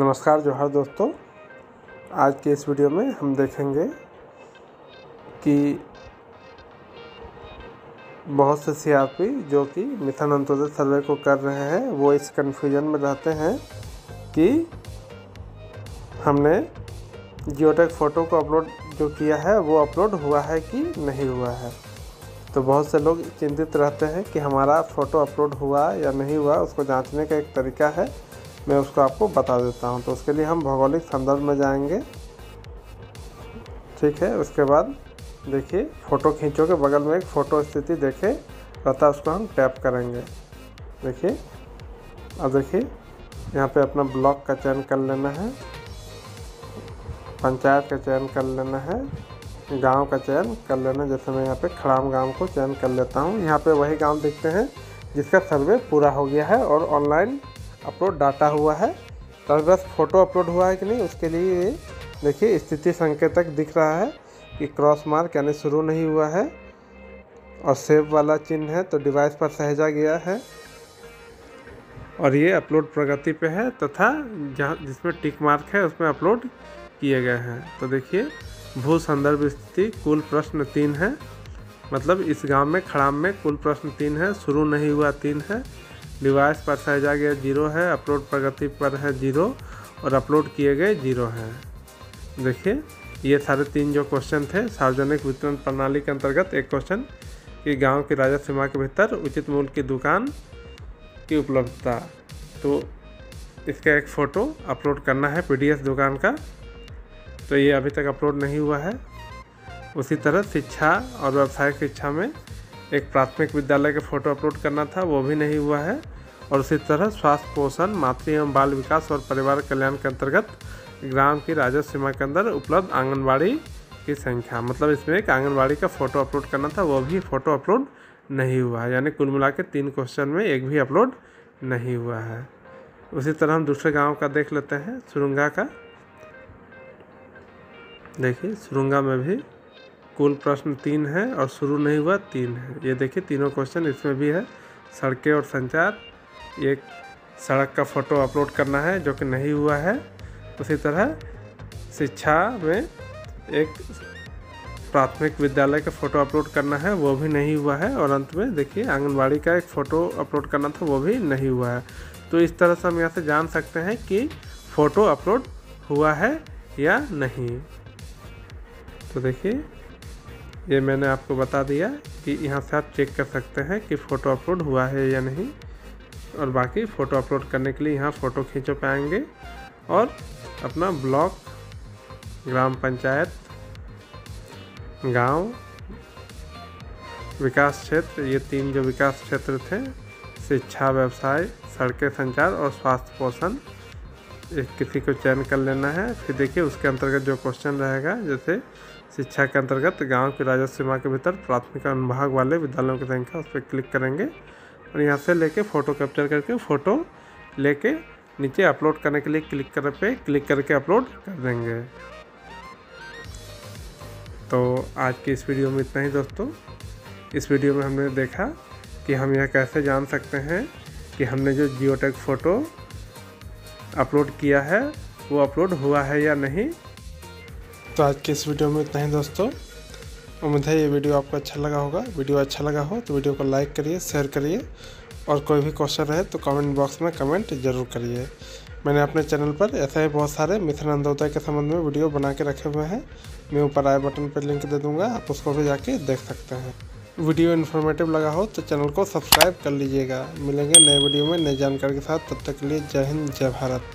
नमस्कार जोहर दोस्तों, आज के इस वीडियो में हम देखेंगे कि बहुत से सीआरपी जो कि मिशन अंत्योदय सर्वे को कर रहे हैं वो इस कन्फ्यूजन में रहते हैं कि हमने जियोटेक फ़ोटो को अपलोड जो किया है वो अपलोड हुआ है कि नहीं हुआ है। तो बहुत से लोग चिंतित रहते हैं कि हमारा फ़ोटो अपलोड हुआ या नहीं हुआ। उसको जांचने का एक तरीका है, मैं उसको आपको बता देता हूं। तो उसके लिए हम भौगोलिक संदर्भ में जाएंगे, ठीक है। उसके बाद देखिए फ़ोटो खींचो के बगल में एक फ़ोटो स्थिति देखे रहता, उसको हम टैप करेंगे। देखिए अब देखिए यहाँ पे अपना ब्लॉक का चयन कर लेना है, पंचायत का चयन कर लेना है, गांव का चयन कर लेना है। जैसे मैं यहाँ पे खड़ाम गांव को चयन कर लेता हूँ। यहाँ पे वही गांव देखते हैं जिसका सर्वे पूरा हो गया है और ऑनलाइन अपलोड डाटा हुआ है। तो बस फ़ोटो अपलोड हुआ है कि नहीं, उसके लिए देखिए स्थिति संकेतक दिख रहा है कि क्रॉस मार्क यानी शुरू नहीं हुआ है और सेव वाला चिन्ह है तो डिवाइस पर सहेजा गया है और ये अपलोड प्रगति पे है तथा जहाँ जिसमें टिक मार्क है उसमें अपलोड किए गए हैं। तो देखिए भू संदर्भ स्थिति कुल प्रश्न 3 है, मतलब इस गांव में खड़ाम में कुल प्रश्न 3 है, शुरू नहीं हुआ 3 है, डिवाइस पर सहेजा गया 0 है, अपलोड प्रगति पर है 0 और अपलोड किए गए 0 हैं। देखिए ये सारे 3 जो क्वेश्चन थे सार्वजनिक वितरण प्रणाली के अंतर्गत एक क्वेश्चन कि गांव की राजस्व सीमा के भीतर उचित मूल्य की दुकान की उपलब्धता, तो इसका एक फ़ोटो अपलोड करना है पीडीएस दुकान का, तो ये अभी तक अपलोड नहीं हुआ है। उसी तरह शिक्षा और व्यावसायिक शिक्षा में एक प्राथमिक विद्यालय का फ़ोटो अपलोड करना था, वो भी नहीं हुआ है। और उसी तरह स्वास्थ्य पोषण मातृ एवं बाल विकास और परिवार कल्याण के अंतर्गत ग्राम की राजस्व सीमा के अंदर उपलब्ध आंगनबाड़ी की संख्या, मतलब इसमें एक आंगनबाड़ी का फ़ोटो अपलोड करना था, वो भी फ़ोटो अपलोड नहीं हुआ है। यानी कुल मिला के 3 क्वेश्चन में एक भी अपलोड नहीं हुआ है। उसी तरह हम दूसरे गाँव का देख लेते हैं, सुरंगा का। देखिए सुरंगा में भी कुल प्रश्न 3 है और शुरू नहीं हुआ 3 है। ये देखिए तीनों क्वेश्चन इसमें भी है। सड़कें और संचार, एक सड़क का फ़ोटो अपलोड करना है जो कि नहीं हुआ है। उसी तरह शिक्षा में एक प्राथमिक विद्यालय का फ़ोटो अपलोड करना है, वो भी नहीं हुआ है। और अंत में देखिए आंगनबाड़ी का एक फ़ोटो अपलोड करना था, वो भी नहीं हुआ है। तो इस तरह से हम यहाँ से जान सकते हैं कि फ़ोटो अपलोड हुआ है या नहीं। तो देखिए ये मैंने आपको बता दिया कि यहाँ से आप चेक कर सकते हैं कि फ़ोटो अपलोड हुआ है या नहीं। और बाकी फ़ोटो अपलोड करने के लिए यहाँ फ़ोटो खींचो पे आएंगे और अपना ब्लॉक, ग्राम पंचायत, गांव, विकास क्षेत्र, ये 3 जो विकास क्षेत्र थे, शिक्षा, व्यवसाय, सड़कें, संचार और स्वास्थ्य पोषण, किसी को चयन कर लेना है। फिर देखिए उसके अंतर्गत जो क्वेश्चन रहेगा, जैसे शिक्षा के अंतर्गत गांव की राजस्व सीमा के भीतर प्राथमिक अनुभाग वाले विद्यालयों की संख्या, उस पर क्लिक करेंगे और यहां से लेके फ़ोटो कैप्चर करके फ़ोटो लेके नीचे अपलोड करने के लिए क्लिक कर पे क्लिक करके अपलोड कर देंगे। तो आज की इस वीडियो में इतना ही दोस्तों। इस वीडियो में हमने देखा कि हम यह कैसे जान सकते हैं कि हमने जो जियोटेक फ़ोटो अपलोड किया है वो अपलोड हुआ है या नहीं। तो आज के इस वीडियो में इतना ही दोस्तों। उम्मीद है ये वीडियो आपको अच्छा लगा होगा। वीडियो अच्छा लगा हो तो वीडियो को लाइक करिए, शेयर करिए और कोई भी क्वेश्चन रहे तो कमेंट बॉक्स में कमेंट जरूर करिए। मैंने अपने चैनल पर ऐसे ही बहुत सारे मिशन अंत्योदय के संबंध में वीडियो बना के रखे हुए हैं। मैं ऊपर आए बटन पर लिंक दे दूँगा, आप उसको भी जाके देख सकते हैं। वीडियो इन्फॉर्मेटिव लगा हो तो चैनल को सब्सक्राइब कर लीजिएगा। मिलेंगे नए वीडियो में नई जानकारी के साथ, तब तक के लिए जय हिंद, जय भारत।